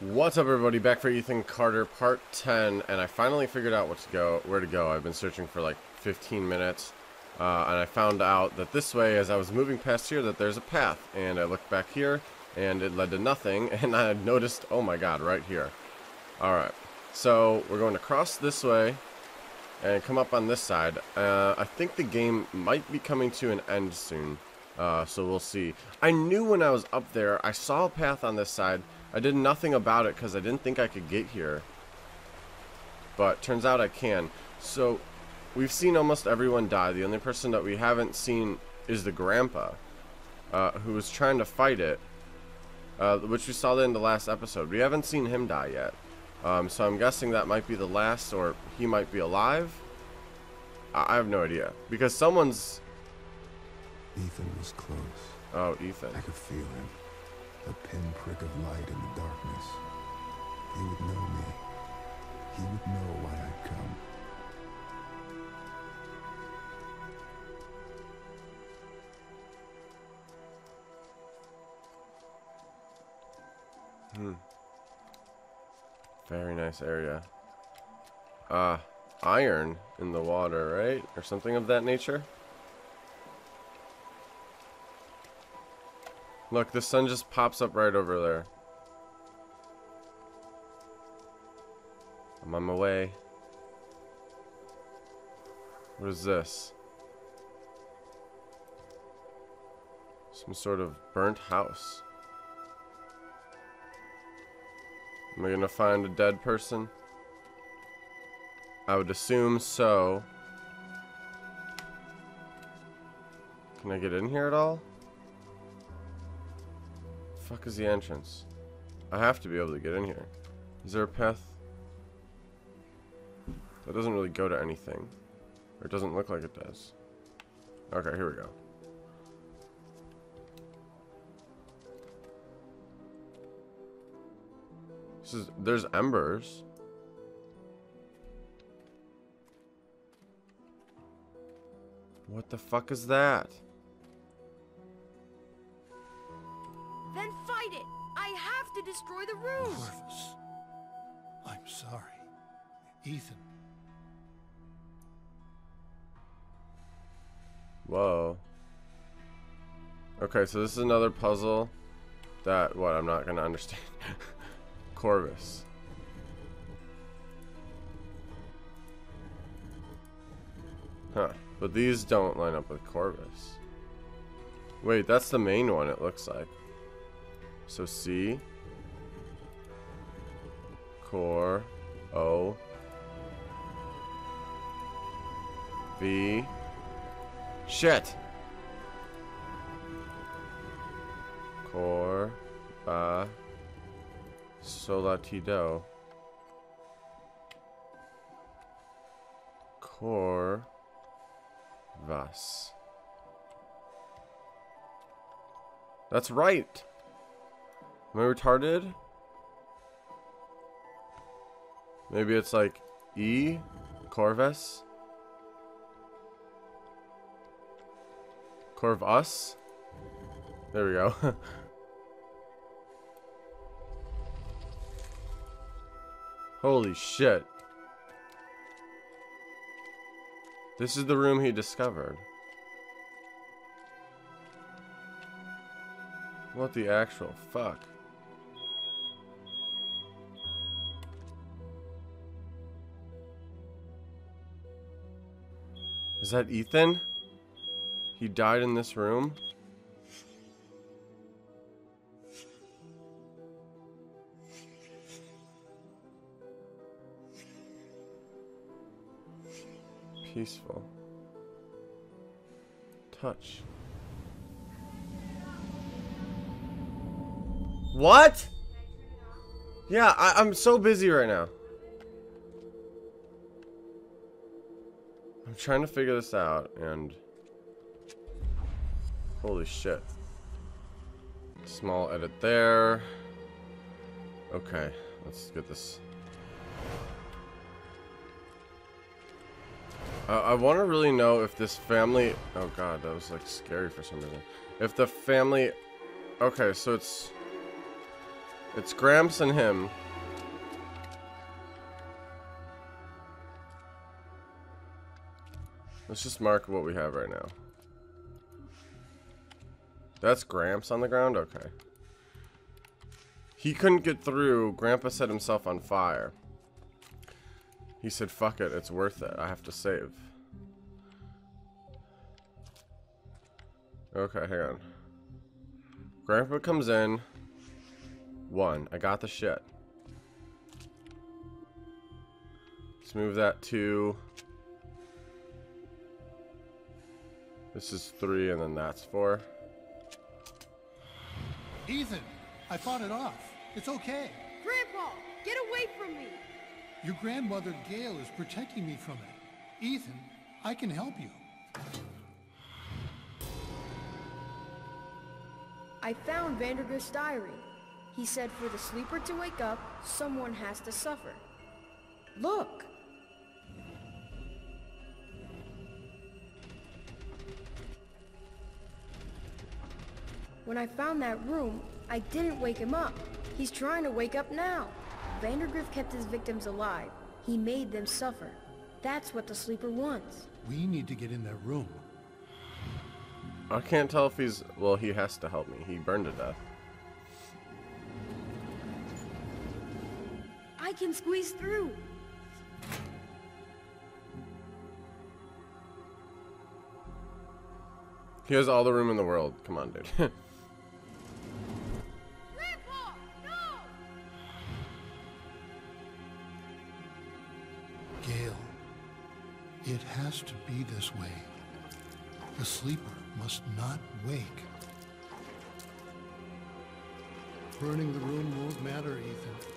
What's up, everybody? Back for Ethan Carter part 10, and I finally figured out where to go. I've been searching for like 15 minutes, and I found out that this way, as I was moving past here, that there's a path, and I looked back here and it led to nothing, and I noticed, oh my god, right here. Alright, so we're going to cross this way and come up on this side. I think the game might be coming to an end soon, so we'll see. I knew when I was up there I saw a path on this side. I did nothing about it because I didn't think I could get here, but turns out I can. So we've seen almost everyone die. The only person that we haven't seen is the grandpa, who was trying to fight it, which we saw in the last episode. We haven't seen him die yet, so I'm guessing that might be the last, or he might be alive. I have no idea, because someone's... Ethan was close. Oh, Ethan. I could feel him. A pinprick of light in the darkness. He would know me. He would know why I'd come. Very nice area. Iron in the water, right? Or something of that nature? Look, the sun just pops up right over there. I'm on my way. What is this? Some sort of burnt house. Am I gonna find a dead person? I would assume so. Can I get in here at all? Fuck is the entrance? I have to be able to get in here. Is there a path? That doesn't really go to anything. Or it doesn't look like it does. Okay, here we go. There's embers. What the fuck is that? Destroy the room. Corvus, I'm sorry, Ethan. Whoa. Okay, so this is another puzzle that I'm not gonna understand. Corvus. Huh? But these don't line up with Corvus. Wait, that's the main one. It looks like. So C. Core, O, V. Shit. Core, Solatido. Core, Vas. That's right. Am I retarded? Maybe it's like E, Corvus. Corvus. There we go. Holy shit. This is the room he discovered. What the actual fuck? Is that Ethan? He died in this room? Peaceful. Touch. What? Yeah, I'm so busy right now. I'm trying to figure this out, and holy shit. Small edit there. Okay, let's get this. I want to really know if this family... oh god, that was like scary for some reason. If the family... okay, so it's It's Gramps and him. Let's just mark what we have right now. That's Gramps on the ground? Okay. He couldn't get through. Grandpa set himself on fire. He said, fuck it, it's worth it. I have to save. Okay, hang on. Grandpa comes in. One. I got the shit. Let's move that to... This is 3, and then that's 4. Ethan, I fought it off. It's okay. Grandpa, get away from me. Your grandmother, Gail, is protecting me from it. Ethan, I can help you. I found Vandergriff's diary. He said for the sleeper to wake up, someone has to suffer. Look. When I found that room, I didn't wake him up. He's trying to wake up now. Vandergriff kept his victims alive. He made them suffer. That's what the sleeper wants. We need to get in that room. I can't tell if he's... Well, he has to help me. He burned to death. I can squeeze through. He has all the room in the world. Come on, dude. It has to be this way. The sleeper must not wake. Burning the room won't matter, Ethan.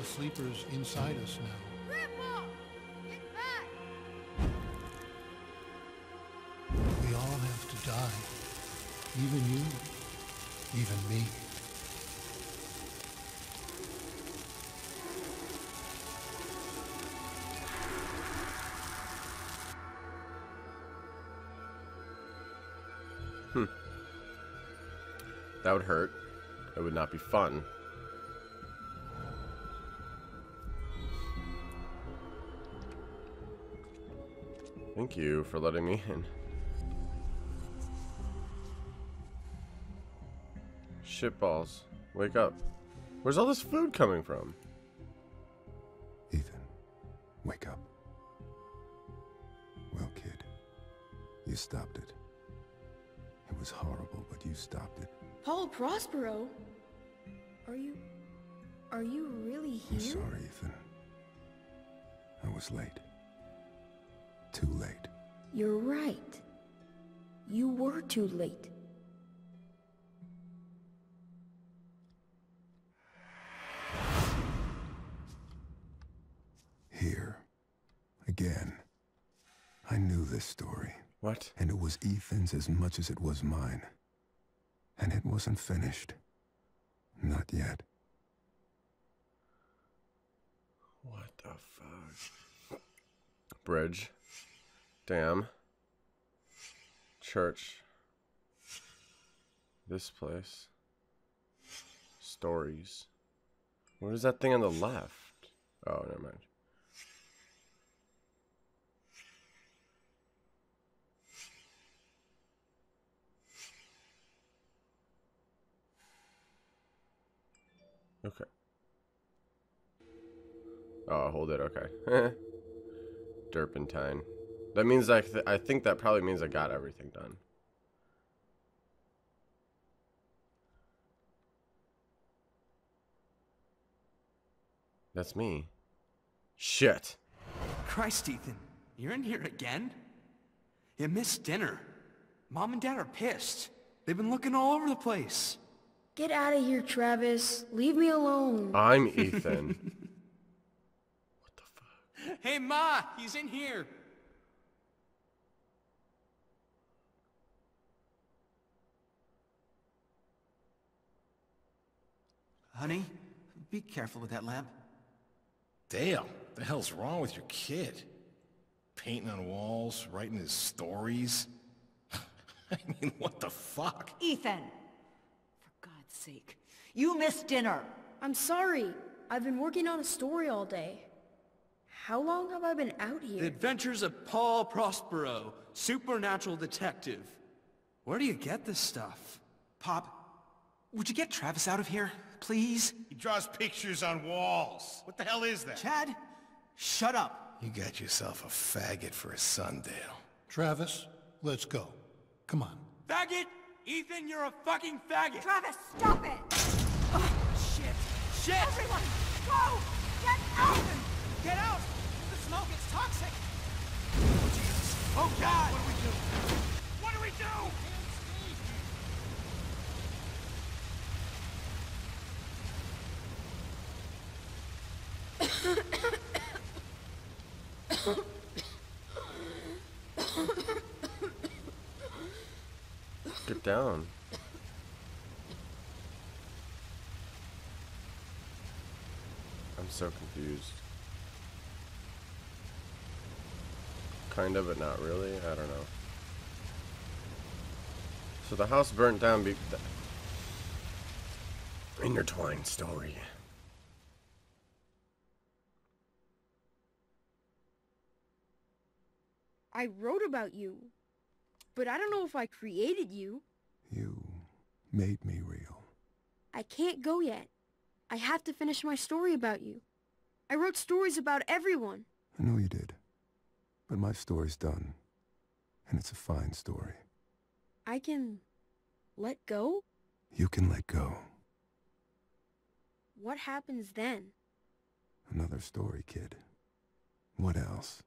The sleeper's inside us now. Grandpa! Get back! We all have to die. Even you. Even me. That would hurt. It would not be fun. Thank you for letting me in. Shitballs. Wake up. Where's all this food coming from? Ethan, wake up. Well, kid, you stopped it. It was horrible, but you stopped it. Paul Prospero? Are you really here? I'm sorry, Ethan. I was late. Too late. You're right. You were too late. Here. Again. I knew this story. What? And it was Ethan's as much as it was mine. And it wasn't finished. Not yet. What the fuck? Bridge. Damn. Church. This place. Stories. What is that thing on the left? Oh, never mind. Okay. Oh, hold it. Okay. Turpentine. That means I think that probably means I got everything done. That's me. Shit. Christ, Ethan. You're in here again? You missed dinner. Mom and Dad are pissed. They've been looking all over the place. Get out of here, Travis. Leave me alone. I'm Ethan. What the fuck? Hey, Ma! He's in here! Honey, be careful with that lamp. Dale, what the hell's wrong with your kid? Painting on walls, writing his stories. I mean, what the fuck? Ethan! Sake. You missed dinner. I'm sorry. I've been working on a story all day. How long have I been out here? The Adventures of Paul Prospero, supernatural detective. Where do you get this stuff? Pop, would you get Travis out of here, please? He draws pictures on walls. What the hell is that? Chad, shut up. You got yourself a faggot for a Sundale. Travis, let's go. Come on. Faggot! Ethan, you're a fucking faggot! Travis, stop it! Oh, shit! Shit! Everyone, go! Get out! Get out! The smoke is toxic! Oh, Jesus! Oh, God! What do we do? What do we do? Get down. I'm so confused. Kind of, but not really. I don't know. So the house burnt down because... Intertwined story. I wrote about you, but I don't know if I created you. You made me real. I can't go yet. I have to finish my story about you. I wrote stories about everyone. I know you did, but my story's done, and it's a fine story. I can let go? You can let go. What happens then? Another story, kid. What else?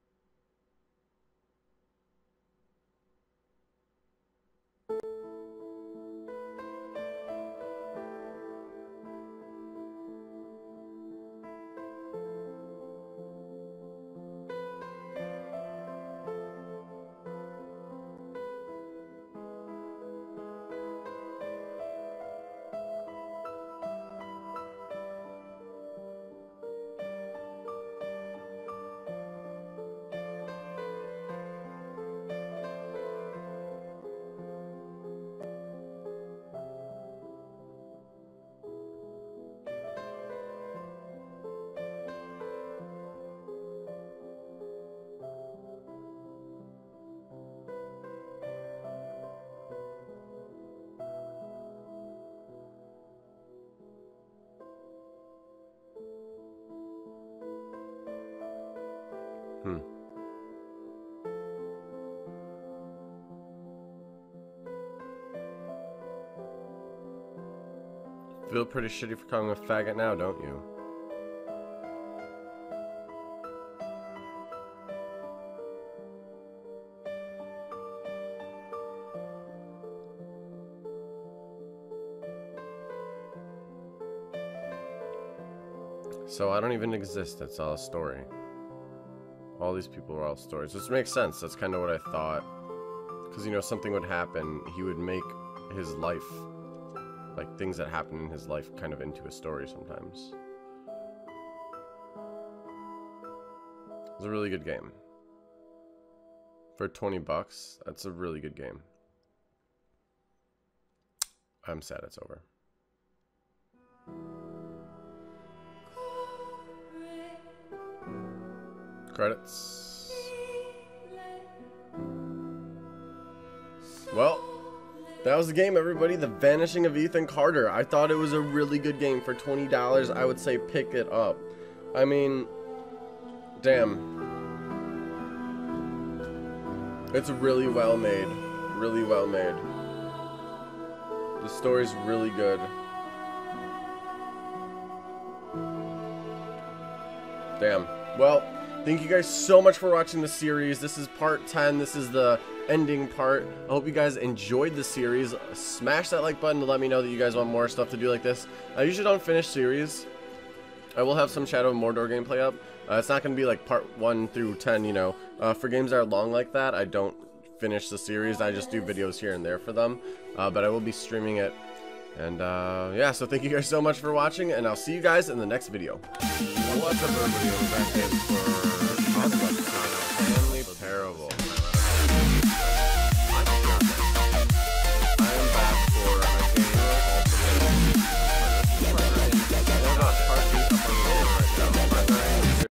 Feel pretty shitty for calling him a faggot now, don't you? So I don't even exist, that's all a story. All these people are all stories, which makes sense, that's kind of what I thought. Because, you know, something would happen, he would make his life... like, things that happen in his life kind of into a story sometimes. It's a really good game. For 20 bucks, that's a really good game. I'm sad it's over. Credits. Well... that was the game, everybody. The Vanishing of Ethan Carter. I thought it was a really good game. For $20, I would say pick it up. I mean, damn. It's really well made. Really well made. The story's really good. Damn. Well, thank you guys so much for watching the series. This is part 10. This is the... ending part. I hope you guys enjoyed the series. Smash that like button to let me know that you guys want more stuff to do like this. I usually don't finish series. I will have some Shadow of Mordor gameplay up. It's not going to be like part 1 through 10, you know. For games that are long like that, I don't finish the series. I just do videos here and there for them. But I will be streaming it. And yeah, so thank you guys so much for watching, and I'll see you guys in the next video. What's up, everybody? I'm back in for... terrible.